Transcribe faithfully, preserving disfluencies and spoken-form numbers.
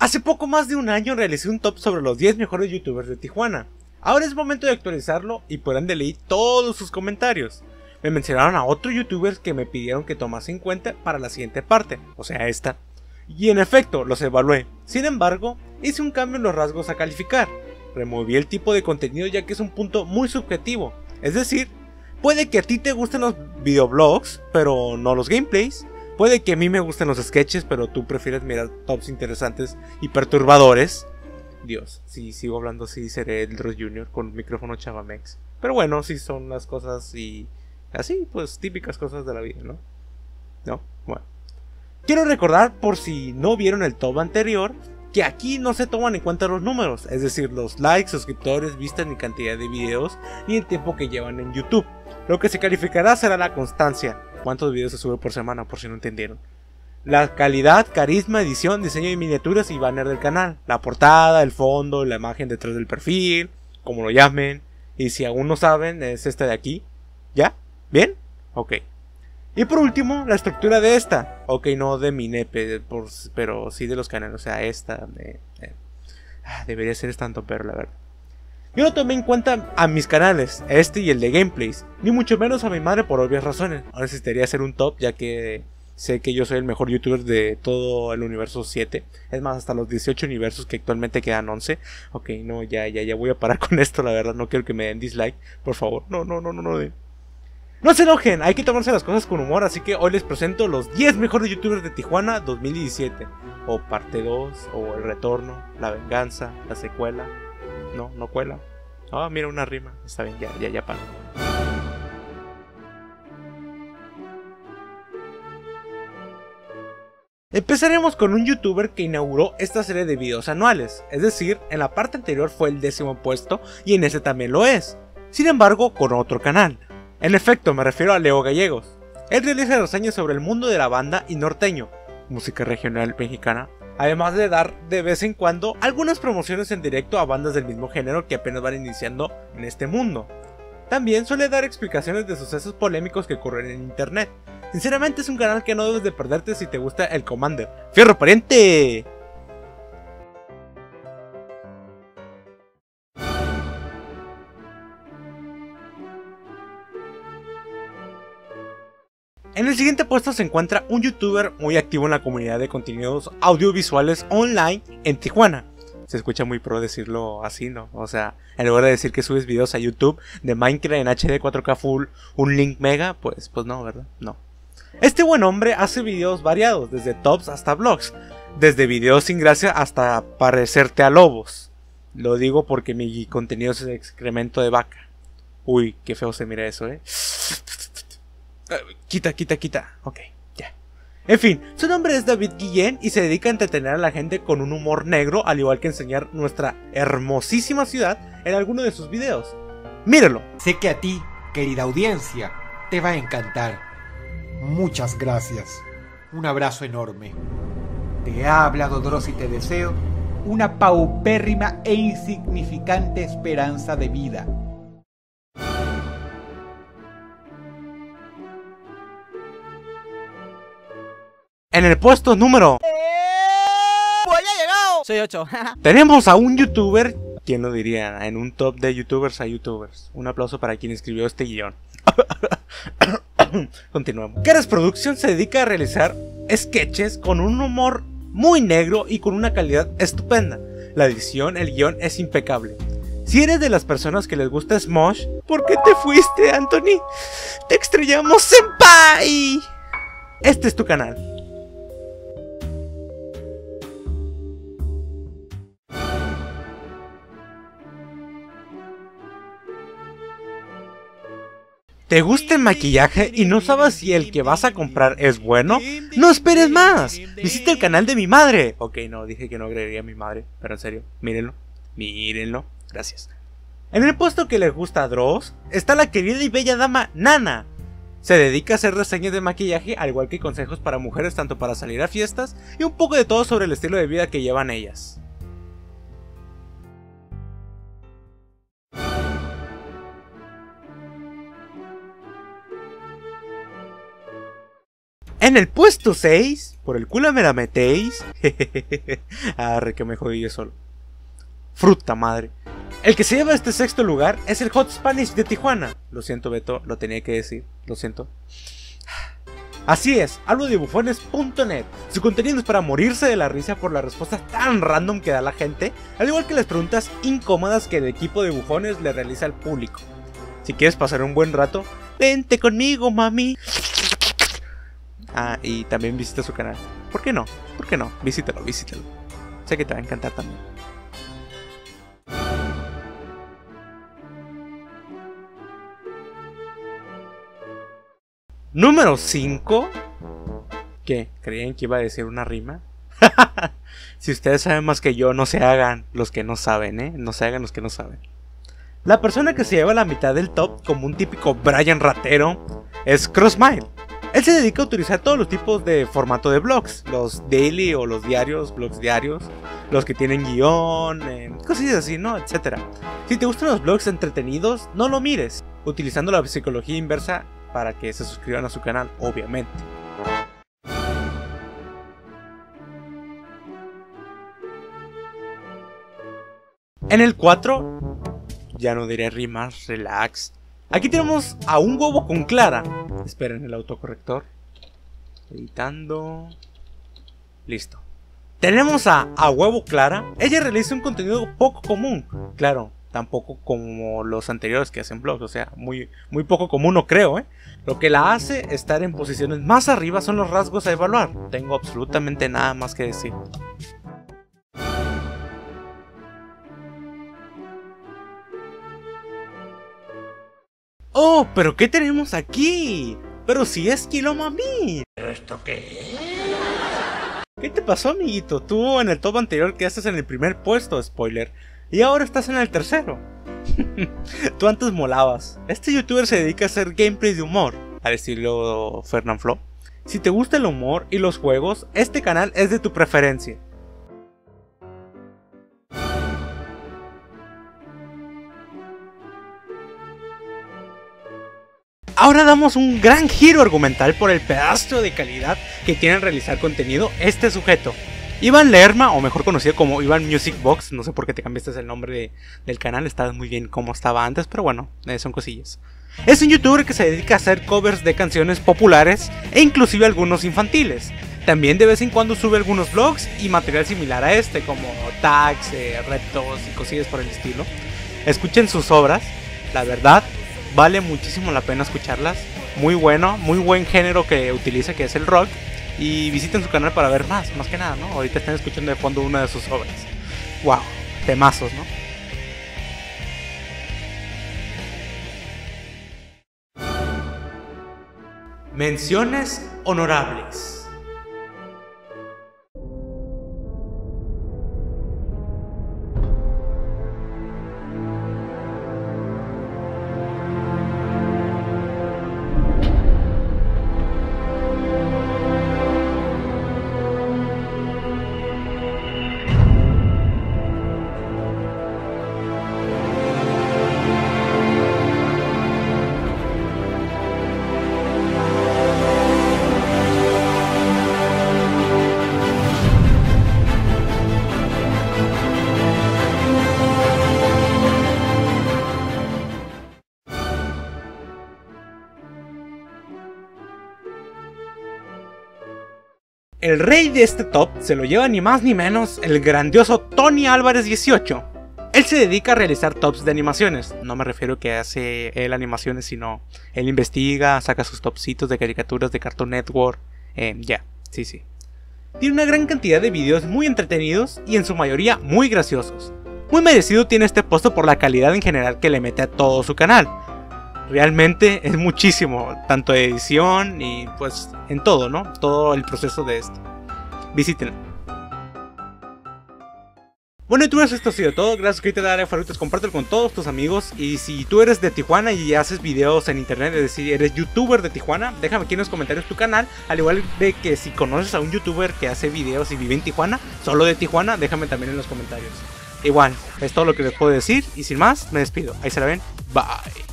Hace poco más de un año realicé un top sobre los diez mejores youtubers de Tijuana. Ahora es momento de actualizarlo y por ende leí todos sus comentarios. Me mencionaron a otros youtubers que me pidieron que tomase en cuenta para la siguiente parte, o sea esta. Y en efecto, los evalué. Sin embargo, hice un cambio en los rasgos a calificar. Removí el tipo de contenido ya que es un punto muy subjetivo. Es decir, puede que a ti te gusten los videoblogs, pero no los gameplays. Puede que a mí me gusten los sketches, pero tú prefieres mirar tops interesantes y perturbadores. Dios, si sigo hablando así seré el Dodros Junior con un micrófono Chavamex. Pero bueno, si son las cosas y así, pues típicas cosas de la vida, ¿no? No, bueno. Quiero recordar, por si no vieron el top anterior, que aquí no se toman en cuenta los números, es decir, los likes, suscriptores, vistas, ni cantidad de videos, ni el tiempo que llevan en YouTube. Lo que se calificará será la constancia, cuántos videos se sube por semana, por si no entendieron. La calidad, carisma, edición, diseño de miniaturas y banner del canal, la portada, el fondo, la imagen detrás del perfil, como lo llamen. Y si aún no saben, es esta de aquí. ¿Ya? ¿Bien? Ok. Y por último, la estructura de esta. Ok, no de mi nepe, por, pero sí de los canales. O sea, esta. Eh, eh. Ah, debería ser tanto, pero la verdad. Yo no tomé en cuenta a mis canales, este y el de gameplays. Ni mucho menos a mi madre por obvias razones. Ahora necesitaría hacer un top, ya que sé que yo soy el mejor youtuber de todo el universo siete. Es más, hasta los dieciocho universos que actualmente quedan once. Ok, no, ya, ya, ya voy a parar con esto, la verdad. No quiero que me den dislike, por favor. No, no, no, no, no. De... No se enojen, hay que tomarse las cosas con humor, así que hoy les presento los diez mejores youtubers de Tijuana dos mil diecisiete. O parte dos, o el retorno, la venganza, la secuela. No, no cuela. Ah, oh, mira, una rima. Está bien, ya, ya, ya para. Empezaremos con un youtuber que inauguró esta serie de videos anuales. Es decir, en la parte anterior fue el décimo puesto y en este también lo es. Sin embargo, con otro canal. En efecto, me refiero a Leo Gallegos. Él realiza reseñas sobre el mundo de la banda y norteño, música regional mexicana, además de dar de vez en cuando algunas promociones en directo a bandas del mismo género que apenas van iniciando en este mundo. También suele dar explicaciones de sucesos polémicos que ocurren en internet. Sinceramente es un canal que no debes de perderte si te gusta el Commander. ¡Fierro pariente! En el siguiente puesto se encuentra un youtuber muy activo en la comunidad de contenidos audiovisuales online en Tijuana. Se escucha muy pro decirlo así, ¿no? O sea, en lugar de decir que subes videos a YouTube de Minecraft en H D cuatro K Full, un link mega, pues, pues no, ¿verdad? No. Este buen hombre hace videos variados, desde tops hasta vlogs, desde videos sin gracia hasta parecerte a lobos. Lo digo porque mi contenido es excremento de vaca. Uy, qué feo se mira eso, ¿eh? Uh, quita, quita, quita. Ok, ya. Yeah. En fin, su nombre es David Guillén y se dedica a entretener a la gente con un humor negro, al igual que enseñar nuestra hermosísima ciudad en alguno de sus videos. ¡Míralo! Sé que a ti, querida audiencia, te va a encantar. Muchas gracias. Un abrazo enorme. Te habla Dodros y te deseo una paupérrima e insignificante esperanza de vida. En el puesto número... ¡Pues ya he llegado! Soy ocho. Tenemos a un youtuber... ¿Quién lo diría? En un top de youtubers a youtubers. Un aplauso para quien escribió este guión. Continuamos. Keres Production se dedica a realizar sketches con un humor muy negro y con una calidad estupenda. La edición, el guión es impecable. Si eres de las personas que les gusta Smosh... ¿Por qué te fuiste, Anthony? ¡Te extrañamos, senpai! Este es tu canal. ¿Te gusta el maquillaje y no sabes si el que vas a comprar es bueno? ¡No esperes más! ¡Visita el canal de mi madre! Ok, no, dije que no agregaría a mi madre, pero en serio, mírenlo, mírenlo, gracias. En el puesto que les gusta a Dodros está la querida y bella dama Nana. Se dedica a hacer reseñas de maquillaje, al igual que consejos para mujeres tanto para salir a fiestas y un poco de todo sobre el estilo de vida que llevan ellas. En el puesto seis, por el culo me la metéis. Arre, que me jodí yo solo. Fruta madre. El que se lleva este sexto lugar es el Hot Spanish de Tijuana. Lo siento, Beto, lo tenía que decir. Lo siento. Así es, algo de bufones punto net. Su contenido es para morirse de la risa por las respuestas tan random que da la gente, al igual que las preguntas incómodas que el equipo de bufones le realiza al público. Si quieres pasar un buen rato, vente conmigo, mami. Ah, y también visita su canal. ¿Por qué no? ¿Por qué no? Visítalo, visítalo. Sé que te va a encantar también. Número cinco. ¿Qué? ¿Creían que iba a decir una rima? Si ustedes saben más que yo, no se hagan los que no saben, ¿eh? No se hagan los que no saben. La persona que se lleva la mitad del top, como un típico Brian ratero, es Crossmile. Él se dedica a utilizar todos los tipos de formato de blogs, los daily o los diarios, blogs diarios, los que tienen guión, eh, cosas así, ¿no? Etcétera. Si te gustan los blogs entretenidos, no lo mires, utilizando la psicología inversa para que se suscriban a su canal, obviamente. En el cuatro, ya no diré rimas, relax. Aquí tenemos a un huevo con Clara. Esperen el autocorrector. Editando. Listo. Tenemos a a huevo Clara. Ella realiza un contenido poco común. Claro, tampoco como los anteriores que hacen blogs, o sea, muy, muy poco común, no creo, ¿eh? Lo que la hace estar en posiciones más arriba son los rasgos a evaluar. No tengo absolutamente nada más que decir. Oh, pero ¿qué tenemos aquí? Pero si es Kilomami. ¿Pero esto qué es? ¿Qué te pasó, amiguito? Tú en el top anterior quedaste en el primer puesto, spoiler. Y ahora estás en el tercero. Tú antes molabas. Este youtuber se dedica a hacer gameplay de humor, al estilo Fernanfloo. Si te gusta el humor y los juegos, este canal es de tu preferencia. Ahora damos un gran giro argumental por el pedazo de calidad que tiene al realizar contenido este sujeto. Iván Lerma, o mejor conocido como Iván Music Box, no sé por qué te cambiaste el nombre de, del canal, estabas muy bien como estaba antes, pero bueno, eh, son cosillas. Es un youtuber que se dedica a hacer covers de canciones populares e inclusive algunos infantiles. También de vez en cuando sube algunos vlogs y material similar a este, como tags, eh, retos y cosillas por el estilo. Escuchen sus obras, la verdad, vale muchísimo la pena escucharlas. Muy bueno, muy buen género que utiliza, que es el rock. Y visiten su canal para ver más, más que nada, ¿no? Ahorita están escuchando de fondo una de sus obras. ¡Wow! Temazos, ¿no? Menciones honorables. El rey de este top se lo lleva ni más ni menos el grandioso Tony Álvarez dieciocho. Él se dedica a realizar tops de animaciones. No me refiero a que hace él animaciones, sino él investiga, saca sus topsitos de caricaturas de Cartoon Network. Eh, ya, yeah, sí, sí. Tiene una gran cantidad de videos muy entretenidos y en su mayoría muy graciosos. Muy merecido tiene este puesto por la calidad en general que le mete a todo su canal. Realmente es muchísimo, tanto de edición y pues en todo, ¿no? Todo el proceso de esto. Visítenlo. Bueno, youtubers, esto ha sido todo. Gracias, suscríbete, dale a favoritos, compártelo con todos tus amigos. Y si tú eres de Tijuana y haces videos en internet, es decir, eres youtuber de Tijuana, déjame aquí en los comentarios tu canal. Al igual de que si conoces a un youtuber que hace videos y vive en Tijuana, solo de Tijuana, déjame también en los comentarios. Igual, es todo lo que les puedo decir. Y sin más, me despido. Ahí se la ven. Bye.